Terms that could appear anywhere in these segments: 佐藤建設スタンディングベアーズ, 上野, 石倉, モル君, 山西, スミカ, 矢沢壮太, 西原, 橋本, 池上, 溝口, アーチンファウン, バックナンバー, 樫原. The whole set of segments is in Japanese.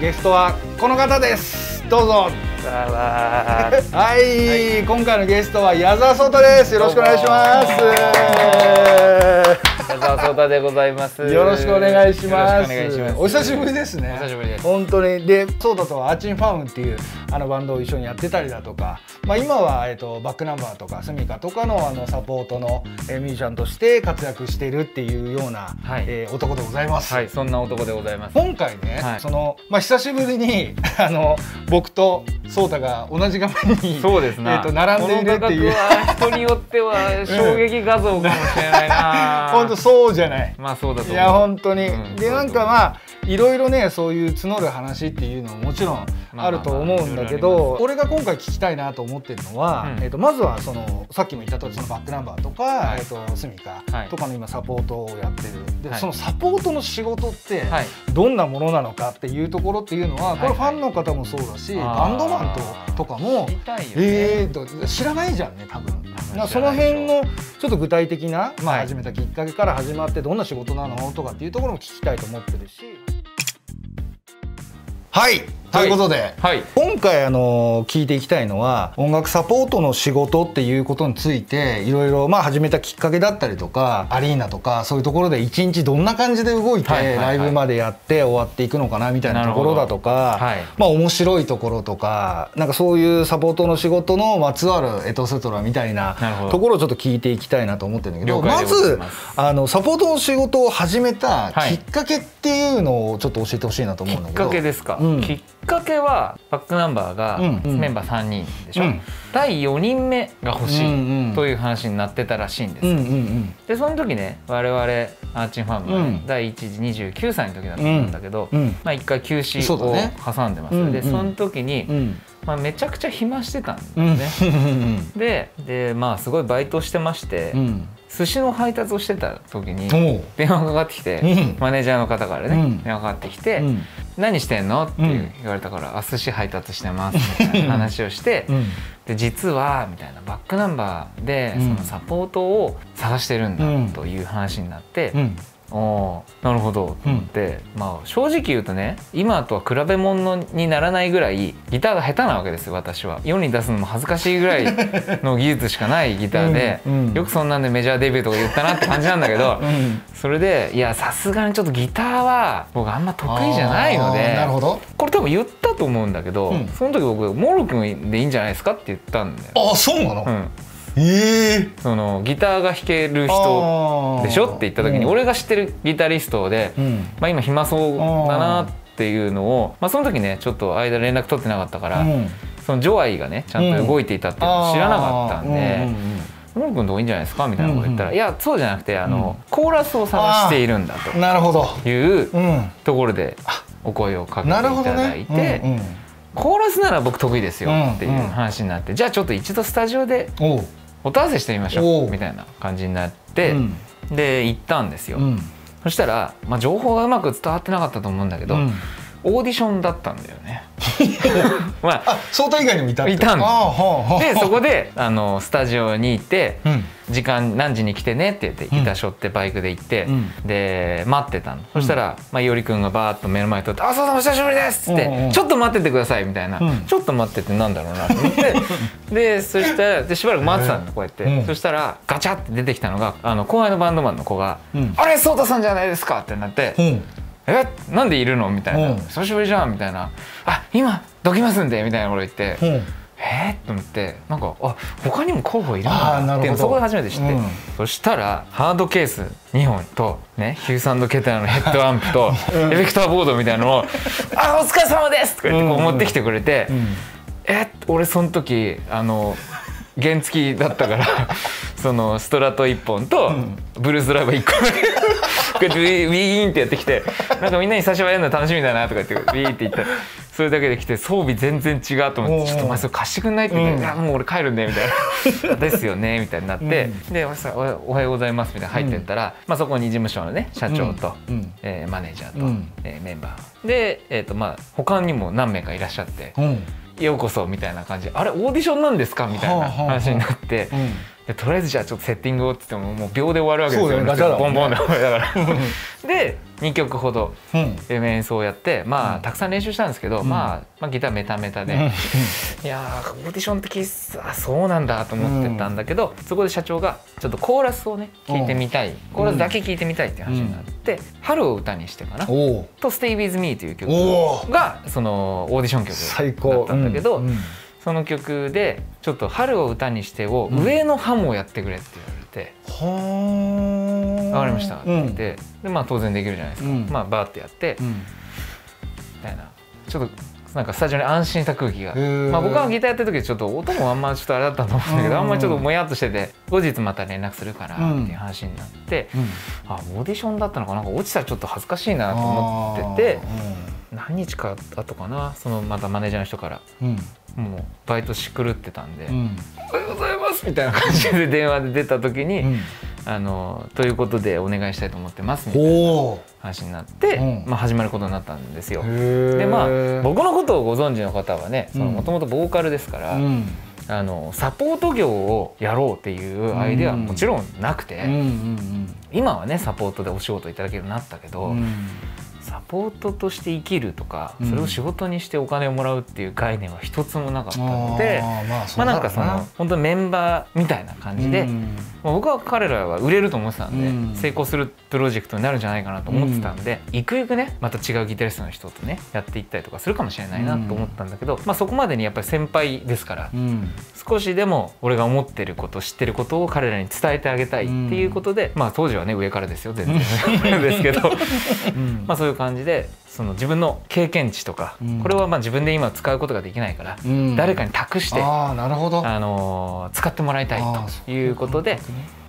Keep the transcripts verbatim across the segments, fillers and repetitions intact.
ゲストはこの方です。どうぞ。はい、はい、今回のゲストは矢沢壮太です。よろしくお願いします。矢沢壮太でございます。よろしくお願いします。お久しぶりですね。お久しぶりです。本当にで、壮太とアーチンファウンっていうあのバンドを一緒にやってたりだとか、まあ今はえっとバックナンバーとかスミカとかのあのサポートのミュージシャンとして活躍しているっていうような、はい、えー、男でございます。はい、そんな男でございます。今回ね、はい、そのまあ久しぶりにあの僕と壮太が同じ画面にそうですね、えっと並んでいるっていう。人によっては衝撃画像かもしれないな。本当そうじゃない。まあそうだと思う。いや本当に、うん、でなんかまあいろいろねそういう募る話っていうのももちろんあると思うんだけど、俺が今回聞きたいなと思ってるのは、うん、えとまずはそのさっきも言ったとおりそのバックナンバーとか、はい、えとスミカとかの今サポートをやってる。で、はい、そのサポートの仕事ってどんなものなのかっていうところっていうのは、はい、これファンの方もそうだし、はい、バンドマンととかもえーと知らないじゃんね多分。その辺のちょっと具体的な、まあ、始めたきっかけから始まってどんな仕事なのとかっていうところも聞きたいと思ってるし。はい、ということで、はい、今回あの聞いていきたいのは音楽サポートの仕事っていうことについていろいろまあ始めたきっかけだったりとかアリーナとかそういうところで一日どんな感じで動いてライブまでやって終わっていくのかなみたいなところだとか、はい、まあ面白いところとかなんかそういうサポートの仕事のまつわるエトセトラみたいなところをちょっと聞いていきたいなと思ってるんだけど、まずあのサポートの仕事を始めたきっかけっていうのをちょっと教えてほしいなと思うんだけど。きっかけですか。うん、きっかけはバックナンバーがメンバーさんにんでしょ、うん、だいよにんめが欲しいという話になってたらしいんです。でその時ね我々アーチンファンが、ね、うん、だいいちじにじゅうきゅうさいの時だったんだけど、うん、まあいっかい休止を挟んでます、ね、でその時に、うんうん、まあめちゃくちゃ暇してたんですね。うん、ででまあすごいバイトしてまして。うん、寿司の配達をしてた時に電話かかってきて、マネージャーの方からね電話かかってきて「何してんの?」って言われたから「あ、寿司配達してます」みたいな話をして「で実は」みたいな「バックナンバーでそのサポートを探してるんだ」という話になって「おーなるほど」と思って、まあ正直言うとね今とは比べ物にならないぐらいギターが下手なわけですよ。私は世に出すのも恥ずかしいぐらいの技術しかないギターでうん、うん、よくそんなんでメジャーデビューとか言ったなって感じなんだけどうん、それでいやさすがにちょっとギターは僕あんま得意じゃないので、なるほど、これ多分言ったと思うんだけど、うん、その時僕「モル君でいいんじゃないですか?」って言ったんだよ。あ、そうなの、うん、えー、そのギターが弾ける人でしょって言った時に、うん、俺が知ってるギタリストで、うん、まあ今暇そうだなっていうのを、まあ、その時ねちょっと間連絡取ってなかったから、うん、そのジョアイがねちゃんと動いていたっていうのを知らなかったんで「モル君どういいんじゃないですか?」みたいなこと言ったら「うん、うん、いやそうじゃなくてあの、うん、コーラスを探しているんだ」というところでお声をかけていただいて。コーラスなら僕得意ですよっていう話になって、じゃあちょっと一度スタジオで音合わせしてみましょうみたいな感じになってで行ったんですよ。そしたらまあ情報がうまく伝わってなかったと思うんだけどオーディションだったんだよね。まあ相対以外にもいたいたんで、そこであのスタジオに行って時間何時に来てねって言ってギター背負ってバイクで行ってで待ってたの。そしたらまあいおりくんがバーッと目の前に通って「あ、そうそうお久しぶりです」っつって「ちょっと待っててください」みたいな「ちょっと待って」ってなんだろうなと思って、でそしたらでしばらく待ってたのこうやって。そしたらガチャって出てきたのがあの後輩のバンドマンの子が「あれ颯太さんじゃないですか」ってなって「えなんでいるの?」みたいな「久しぶりじゃん」みたいな「あ今どきますんで」みたいなこと言ってえっと思って、なんかあ他にも候補いるんだってそこで初めて知って、うん、そしたらハードケースにほんとねヒューサンドケターのヘッドアンプとエフェクターボードみたいなのを「あお疲れ様です!」とか言ってこう持ってきてくれて、えっ俺その時あの原付きだったからそのストラトいっぽんとブルースドライバーいっこだけ。ウィーンってやってきてなんかみんなに久しぶりにやるの楽しみだなとか言ってウィーンって言ったらそれだけで来て装備全然違うと思って「ちょっとお前それ貸してくんない?」って言って「いやもう俺帰るんで」みたいな「ですよね」みたいになって「でおはようございます」みたいな入ってったらそこに事務所のね社長とマネージャーとメンバーで他にも何名かいらっしゃって「ようこそ」みたいな感じで「あれオーディションなんですか?」みたいな話になって。とりあえずじゃあちょっとセッティングをって言ってももう秒で終わるわけですよね。そうだよね、ボンボンでだからでにきょくほど演奏をやって、うん、まあたくさん練習したんですけど、うん、まあ、まあギターメタメタで、うん、いやーオーディションって聞いてあそうなんだと思ってたんだけど、うん、そこで社長がちょっとコーラスをね聞いてみたい、うん、コーラスだけ聞いてみたいっていう話になって「うん、春を歌にして」かなと「Stay with Me」という曲がそのオーディション曲だったんだけど。うんうん、その曲でちょっと「春を歌にして」を上のハモをやってくれって言われて「分かりました」って言って、でまあ当然できるじゃないですか。まあバーってやってみたいな、ちょっとなんかスタジオに安心した空気が、まあ僕はギターやってる時ちょっと音もあんまちょっとあれだったと思うんだけど、あんまりちょっともやっとしてて後日また連絡するからっていう話になって、あオーディションだったのかなんか落ちたらちょっと恥ずかしいなと思ってて、何日か後かなそのまたマネージャーの人から。もうバイトし狂ってたんで「うん、おはようございます」みたいな感じで電話で出た時に「うん、あのということでお願いしたいと思ってます」みたいな話になって、うん、まあ始まることになったんですよ。でまあ僕のことをご存知の方はね、もともとボーカルですから、うん、あのサポート業をやろうっていうアイデアはもちろんなくて、今はねサポートでお仕事いただけるようになったけど。うん、サポートとして生きるとか、それを仕事にしてお金をもらうっていう概念は一つもなかったので、まあなんかその本当にメンバーみたいな感じで、僕は彼らは売れると思ってたんで、成功するプロジェクトになるんじゃないかなと思ってたんで、ゆくゆくねまた違うギタリストの人とねやっていったりとかするかもしれないなと思ったんだけど、まあそこまでにやっぱり先輩ですから少しでも俺が思ってること知ってることを彼らに伝えてあげたいっていうことで、まあ当時はね上からですよ全然ですけど、まあそういう感じでその自分の経験値とか、うん、これはまあ自分で今使うことができないから、うん、誰かに託して、あー、なるほど、あのー、使ってもらいたいということで、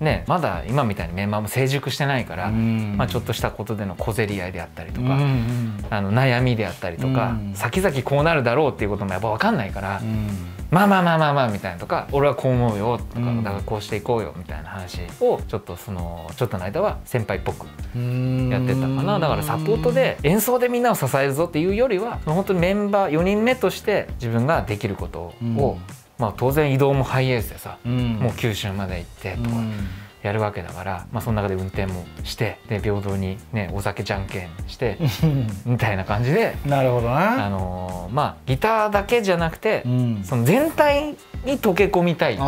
ね、まだ今みたいにメンバーも成熟してないから、うん、まあちょっとしたことでの小競り合いであったりとか、うんうん、あの悩みであったりとか、うん、先々こうなるだろうっていうこともやっぱ分かんないから。うん、まあまあまあまあまあみたいなとか、俺はこう思うよとか、だからこうしていこうよみたいな話をちょっとそのちょっとの間は先輩っぽくやってたかな。だからサポートで演奏でみんなを支えるぞっていうよりは、本当にメンバーよにんめとして自分ができることを、まあ当然移動もハイエースでさ、もう九州まで行ってとかやるわけだから、まあその中で運転もして、で平等にねお酒じゃんけんしてみたいな感じで、なるほどな、あのー、まあギターだけじゃなくて、うん、その全体に溶け込みたいっていう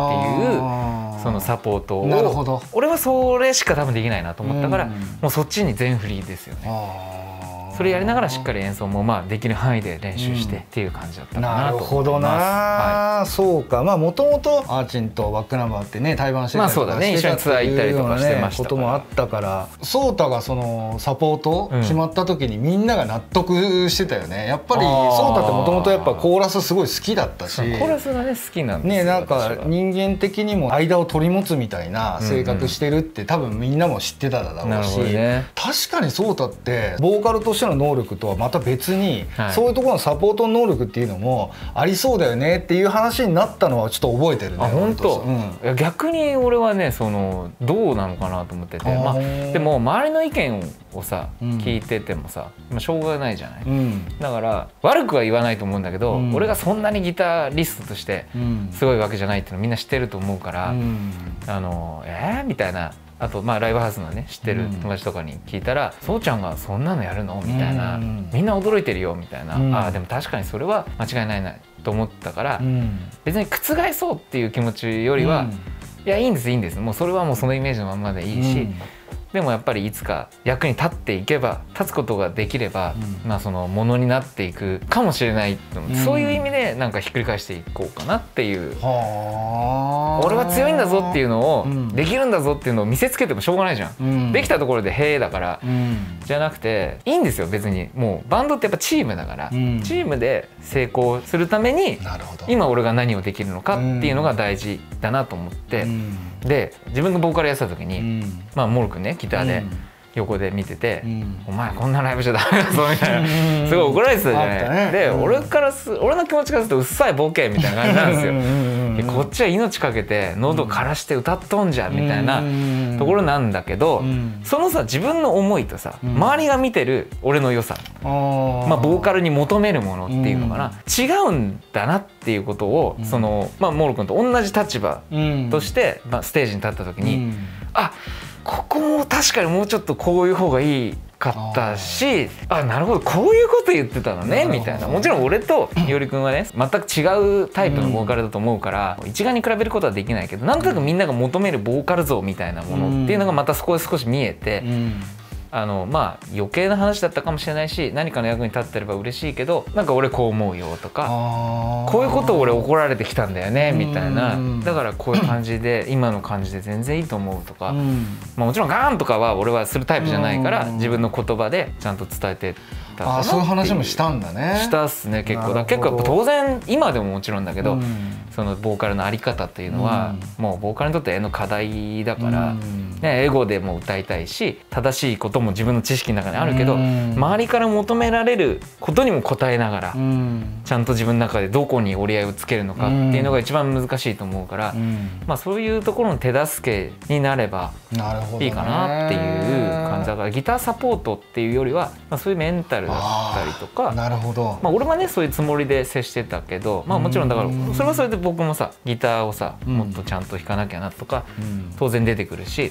そのサポートを、俺はそれしか多分できないなと思ったから、うん、もうそっちに全振りですよね。それやりながらしっかり演奏もまあできる範囲で練習してっていう感じだったかなと思います。なるほどな、はい、そうか。まあもともとあーちんとバックナンバーってね対バンしてたりとかしてたっていうようなねこともあったから、そうたがそのサポート決まった時にみんなが納得してたよね。やっぱりそうたってもともとやっぱコーラスすごい好きだったし、コーラスがね好きなんですよね。なんか人間的にも間を取り持つみたいな性格してるって多分みんなも知ってただろうし、確かにそうたってボーカルとしての能力とはまた別に、はい、そういうところのサポート能力っていうのもありそうだよねっていう話になったのはちょっと覚えてるね。あ、本当、うん、逆に俺はねそのどうなのかなと思ってて、まあ、でも周りの意見をさ聞いててもさ、うん、しょうがないじゃない、うん、だから悪くは言わないと思うんだけど、うん、俺がそんなにギタリストとしてすごいわけじゃないっていうのみんな知ってると思うから、うん、あのえー、みたいな。あとまあライブハウスのね知ってる友達とかに聞いたら「そうちゃんがそんなのやるの?」みたいな「みんな驚いてるよ」みたいな、ああでも確かにそれは間違いないなと思ったから、別に覆そうっていう気持ちよりは「いやいいんですいいんです」もうそれはもうそのイメージのまんまでいいし。でもやっぱりいつか役に立っていけば、立つことができれば、うん、まあそのものになっていくかもしれないって思って、うん、そういう意味でなんかひっくり返していこうかなっていう、は俺は強いんだぞっていうのを、うん、できるんだぞっていうのを見せつけてもしょうがないじゃん、うん、できたところで「へえ」だから、うん、じゃなくていいんですよ別に。もうバンドってやっぱチームだから、うん、チームで成功するために今俺が何をできるのかっていうのが大事だなと思って、うん、で自分がボーカルやってた時に、うん、まあモル君ねギターで、うん、横で見てて「お前こんなライブじゃダメだぞ」みたいなすごい怒られてたじゃない。で俺からす俺の気持ちからすると「うっさいボケ」みたいな感じなんですよ。こっちは命かけて喉枯らして歌っとんじゃみたいなところなんだけど、そのさ自分の思いとさ周りが見てる俺の良さ、まあボーカルに求めるものっていうのかな、違うんだなっていうことをそのまあモール君と同じ立場としてまあステージに立った時にあっここも確かにもうちょっとこういう方がいいかったし、あなるほどこういうこと言ってたのねみたいな。もちろん俺と伊織くんはね全く違うタイプのボーカルだと思うから、うん、一概に比べることはできないけど、なんとなくみんなが求めるボーカル像みたいなものっていうのがまたそこで少し見えて、うんうん、あのまあ余計な話だったかもしれないし何かの役に立ってれば嬉しいけど、なんか俺こう思うよとかこういうことを俺怒られてきたんだよねみたいな、だからこういう感じで今の感じで全然いいと思うとか、まあもちろんガーンとかは俺はするタイプじゃないから自分の言葉でちゃんと伝えてたかなっていう。そういう話もしたんだね。したっすね結構。だ結構当然今でももちろんだけど、そのボーカルの在り方っていうのはもうボーカルにとっての課題だから。エゴでも歌いたいし正しいことも自分の知識の中にあるけど、周りから求められることにも応えながらちゃんと自分の中でどこに折り合いをつけるのかっていうのが一番難しいと思うから、まあそういうところの手助けになればいいかなっていう感じだから、ギターサポートっていうよりはまあそういうメンタルだったりとか、なるほど、まあ俺はねそういうつもりで接してたけど、まあもちろんだからそれはそれで僕もさギターをさもっとちゃんと弾かなきゃなとか当然出てくるし。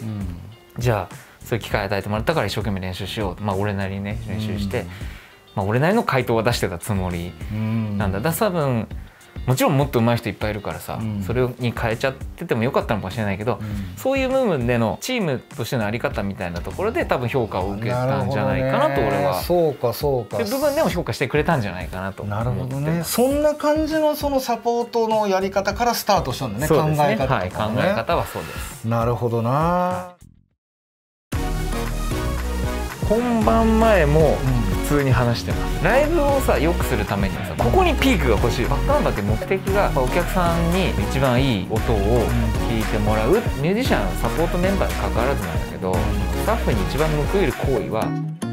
じゃあそういう機会与えてもらったから一生懸命練習しよう、まあ、俺なりにね練習して、うん、まあ俺なりの回答は出してたつもりなんだ、うん、だから多分もちろんもっと上手い人いっぱいいるからさ、うん、それに変えちゃっててもよかったのかもしれないけど、うん、そういう部分でのチームとしての在り方みたいなところで多分評価を受けたんじゃないかなと、俺はそうかそうか、そういう部分でも評価してくれたんじゃないかなと思って。なるほどね。そんな感じのそのサポートのやり方からスタートしたんだね、考え方とかね。考え方はそうです。なるほどな。本番前も普通に話してます。ライブをさ良くするためにはさ、ここにピークが欲しい。バックナンバーって目的がお客さんに一番いい音を聞いてもらう。ミュージシャンサポートメンバーに関わらずなんだけど、スタッフに一番報いる行為は